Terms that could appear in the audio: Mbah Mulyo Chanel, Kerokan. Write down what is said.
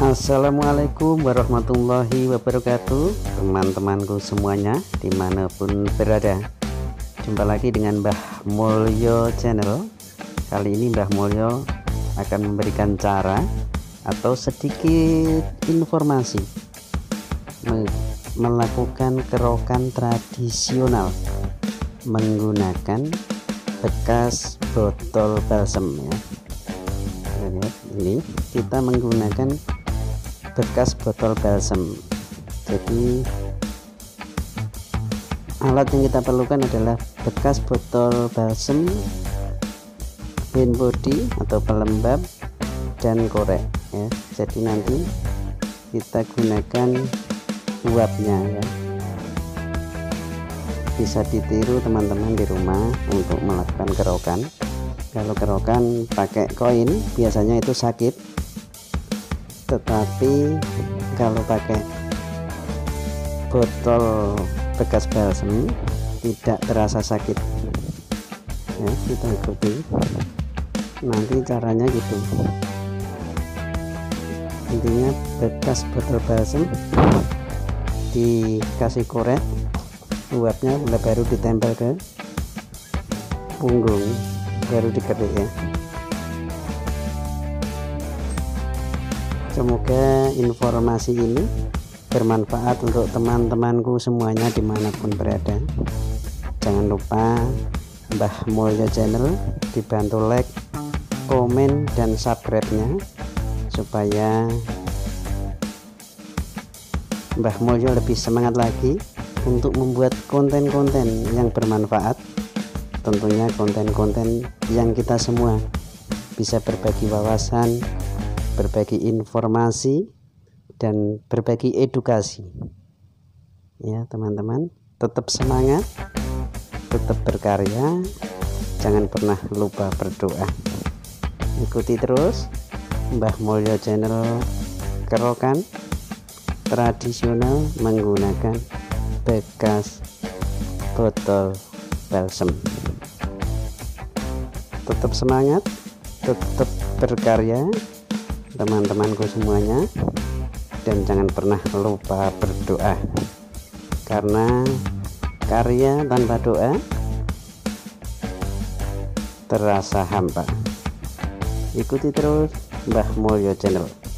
Assalamualaikum warahmatullahi wabarakatuh, teman-temanku semuanya dimanapun berada. Jumpa lagi dengan Mbah Mulyo Channel. Kali ini Mbah Mulyo akan memberikan cara atau sedikit informasi melakukan kerokan tradisional menggunakan bekas botol balsem, ya. Ini kita menggunakan bekas botol balsem. Jadi alat yang kita perlukan adalah bekas botol balsem, hand body atau pelembab, dan korek, ya. Jadi nanti kita gunakan uapnya, ya. Bisa ditiru teman-teman di rumah untuk melakukan kerokan. Kalau kerokan pakai koin biasanya itu sakit, tetapi kalau pakai botol bekas balsem tidak terasa sakit, ya. Kita ikuti nanti caranya gitu. Intinya bekas botol balsem dikasih korek uapnya, baru ditempel ke punggung, baru dikerik, ya. Semoga informasi ini bermanfaat untuk teman-temanku semuanya dimanapun berada. Jangan lupa Mbah Mulyo Channel dibantu like, komen, dan subscribe-nya supaya Mbah Mulyo lebih semangat lagi untuk membuat konten-konten yang bermanfaat. Tentunya konten-konten yang kita semua bisa berbagi wawasan, berbagi informasi, dan berbagi edukasi, ya teman-teman. Tetap semangat, tetap berkarya, jangan pernah lupa berdoa. Ikuti terus Mbah Mulyo Channel kerokan tradisional menggunakan bekas botol balsem. Tetap semangat, tetap berkarya teman-temanku semuanya, dan jangan pernah lupa berdoa, karena karya tanpa doa terasa hampa. Ikuti terus Mbah Mulyo Channel.